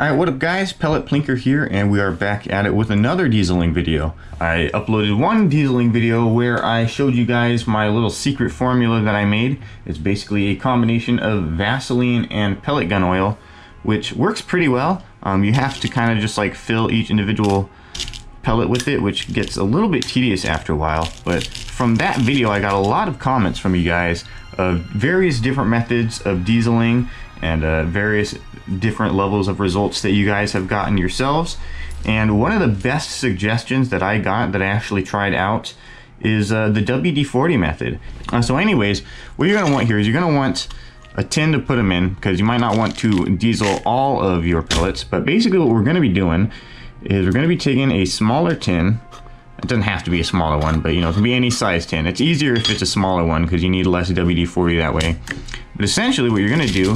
Alright, what up guys, Pellet Plinker here, and we are back at it with another dieseling video. I uploaded one dieseling video where I showed you guys my little secret formula that I made. It's basically a combination of Vaseline and pellet gun oil, which works pretty well. You have to kind of just like fill each individual pellet with it, which gets a little bit tedious after a while. But from that video, I got a lot of comments from you guys of various different methods of dieseling and various different levels of results that you guys have gotten yourselves. And one of the best suggestions that I got that I actually tried out is the WD-40 method. So anyways, what you're gonna want here is you're gonna want a tin to put them in, because you might not want to diesel all of your pellets. But basically what we're gonna be doing is we're gonna be taking a smaller tin. It doesn't have to be a smaller one, but you know, it can be any size tin. It's easier if it's a smaller one because you need less WD-40 that way. But essentially what you're gonna do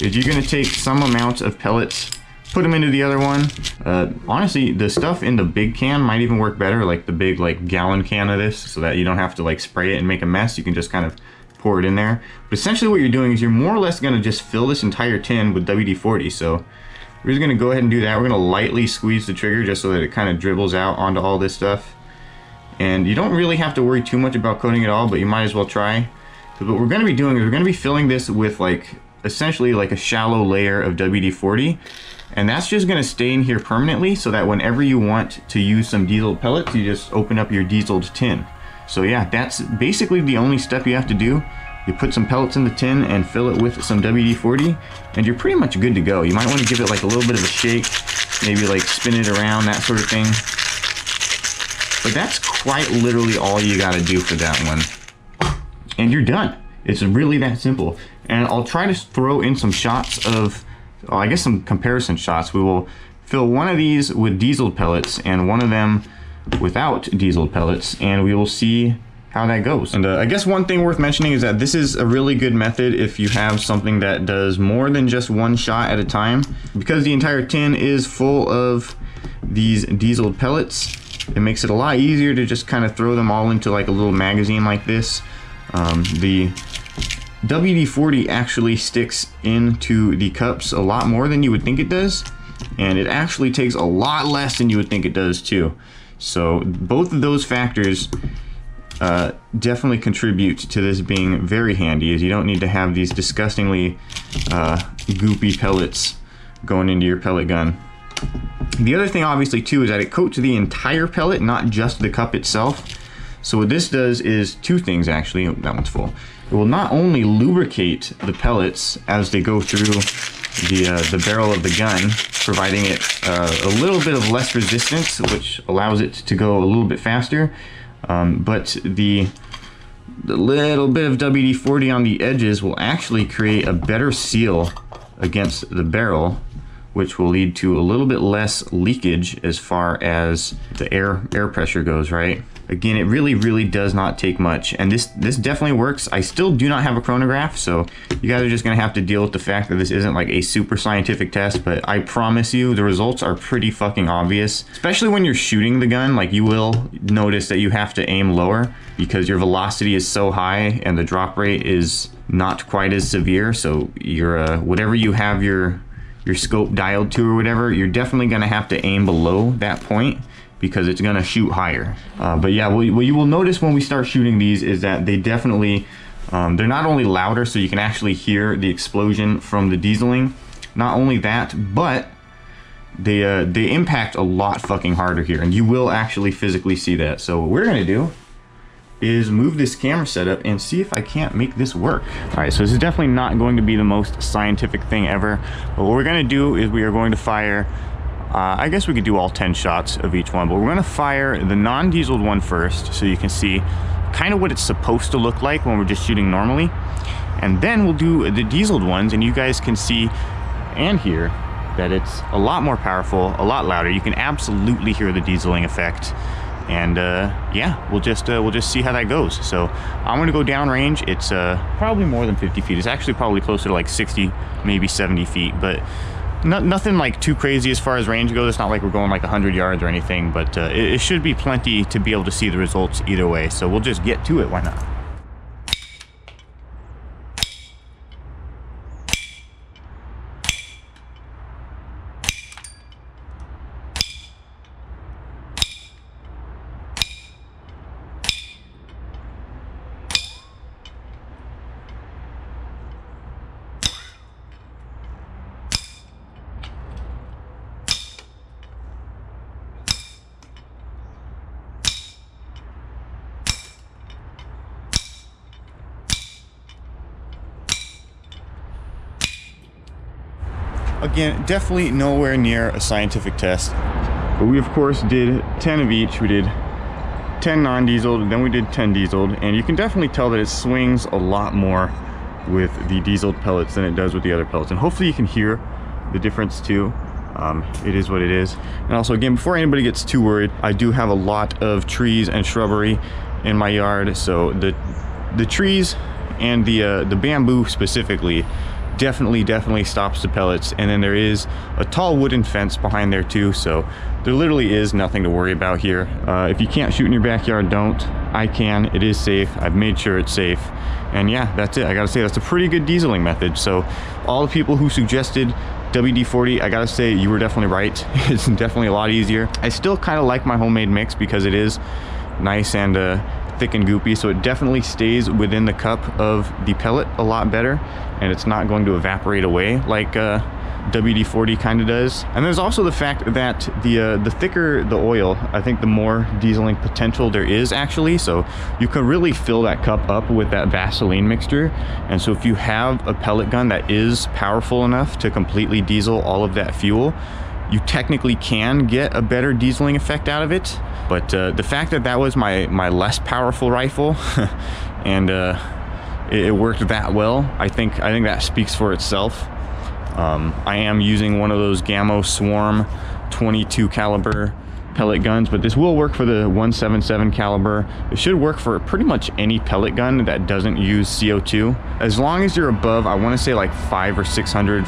is you're gonna take some amount of pellets, put them into the other one. Honestly, the stuff in the big can might even work better, like the big like gallon can of this, so that you don't have to like spray it and make a mess. You can just kind of pour it in there. But essentially what you're doing is you're more or less gonna just fill this entire tin with WD-40. So we're just gonna go ahead and do that. We're gonna lightly squeeze the trigger just so that it kind of dribbles out onto all this stuff. And you don't really have to worry too much about coating it all, but you might as well try. So what we're gonna be doing is we're gonna be filling this with like essentially like a shallow layer of WD-40, and that's just going to stay in here permanently so that whenever you want to use some dieseled pellets, you just open up your dieseled tin. So yeah, that's basically the only step you have to do. You put some pellets in the tin and fill it with some WD-40 and you're pretty much good to go. You might want to give it like a little bit of a shake, maybe like spin it around, that sort of thing. But that's quite literally all you got to do for that one, and you're done. It's really that simple. And I'll try to throw in some shots of, well, I guess some comparison shots. We will fill one of these with diesel pellets and one of them without diesel pellets, and we will see how that goes. And I guess one thing worth mentioning is that this is a really good method if you have something that does more than just one shot at a time. Because the entire tin is full of these diesel pellets, it makes it a lot easier to just kind of throw them all into like a little magazine like this. The WD-40 actually sticks into the cups a lot more than you would think it does, and it actually takes a lot less than you would think it does too. So both of those factors definitely contribute to this being very handy, as you don't need to have these disgustingly goopy pellets going into your pellet gun. The other thing obviously too is that it coats the entire pellet, not just the cup itself. So what this does is two things actually. Oh, that one's full. It will not only lubricate the pellets as they go through the barrel of the gun, providing it a little bit of less resistance, which allows it to go a little bit faster, but the little bit of WD-40 on the edges will actually create a better seal against the barrel, which will lead to a little bit less leakage as far as the air pressure goes, right? Again, it really does not take much, and this definitely works. I still do not have a chronograph, so you guys are just gonna have to deal with the fact that this isn't like a super scientific test, but I promise you the results are pretty fucking obvious. Especially when you're shooting the gun, like you will notice that you have to aim lower because your velocity is so high and the drop rate is not quite as severe. So your whatever you have your scope dialed to or whatever, you're definitely gonna have to aim below that point because it's gonna shoot higher. But yeah, what you will notice when we start shooting these is that they definitely, they're not only louder, so you can actually hear the explosion from the dieseling. Not only that, but they impact a lot fucking harder here, and you will actually physically see that. So what we're gonna do is move this camera setup and see if I can't make this work. All right, so this is definitely not going to be the most scientific thing ever, but what we're gonna do is we are going to fire, I guess we could do all 10 shots of each one, but we're gonna fire the non-dieseled one first so you can see kind of what it's supposed to look like when we're just shooting normally. And then we'll do the dieseled ones, and you guys can see and hear that it's a lot more powerful, a lot louder. You can absolutely hear the dieseling effect. And yeah, we'll just see how that goes. So I'm gonna go downrange. It's probably more than 50 feet. It's actually probably closer to like 60, maybe 70 feet, but nothing like too crazy as far as range goes. It's not like we're going like 100 yards or anything, but it should be plenty to be able to see the results either way. So we'll just get to it, why not? Again, definitely nowhere near a scientific test. But we, of course, did 10 of each. We did 10 non-dieseled, then we did 10 dieseled, and you can definitely tell that it swings a lot more with the dieseled pellets than it does with the other pellets. And hopefully you can hear the difference too. It is what it is. And also, again, before anybody gets too worried, I do have a lot of trees and shrubbery in my yard, so the trees and the bamboo specifically definitely stops the pellets. And then there is a tall wooden fence behind there too, so there literally is nothing to worry about here. If you can't shoot in your backyard, don't. I can. It is safe. I've made sure it's safe. And yeah, that's it. I gotta say, that's a pretty good dieseling method. So all the people who suggested WD-40, I gotta say, you were definitely right. It's definitely a lot easier. I still kind of like my homemade mix because it is nice and thick and goopy, so it definitely stays within the cup of the pellet a lot better, and it's not going to evaporate away like WD-40 kind of does. And there's also the fact that the thicker the oil, I think the more dieseling potential there is actually. So you can really fill that cup up with that Vaseline mixture. And so if you have a pellet gun that is powerful enough to completely diesel all of that fuel, you technically can get a better dieseling effect out of it. But the fact that that was my less powerful rifle and it worked that well, I think that speaks for itself. I am using one of those Gamo Swarm 22 caliber pellet guns, but this will work for the 177 caliber. It should work for pretty much any pellet gun that doesn't use CO2. As long as you're above, I want to say like 500 or 600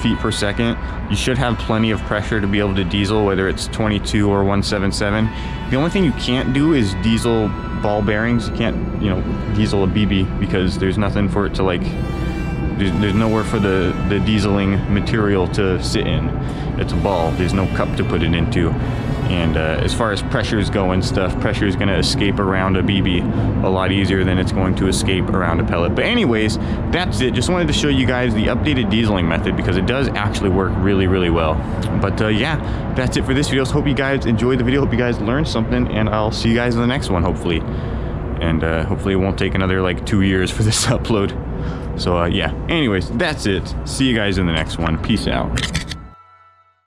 feet per second, you should have plenty of pressure to be able to diesel, whether it's 22 or 177. The only thing you can't do is diesel ball bearings. You can't, you know, diesel a BB because there's nothing for it to like, there's nowhere for the dieseling material to sit in. It's a ball. There's no cup to put it into. And as far as pressures go and stuff, pressure is going to escape around a BB a lot easier than it's going to escape around a pellet. But anyways, that's it. Just wanted to show you guys the updated dieseling method because it does actually work really well. But yeah, that's it for this video. So hope you guys enjoyed the video. Hope you guys learned something, and I'll see you guys in the next one, hopefully. And hopefully it won't take another like 2 years for this upload. So yeah, anyways, that's it. See you guys in the next one. Peace out.